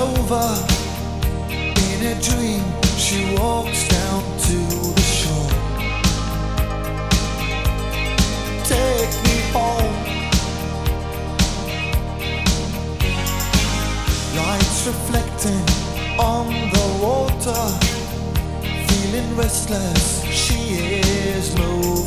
over. In a dream, she walks down to the shore. Take me home. Lights reflecting on the water. Feeling restless, she is moving.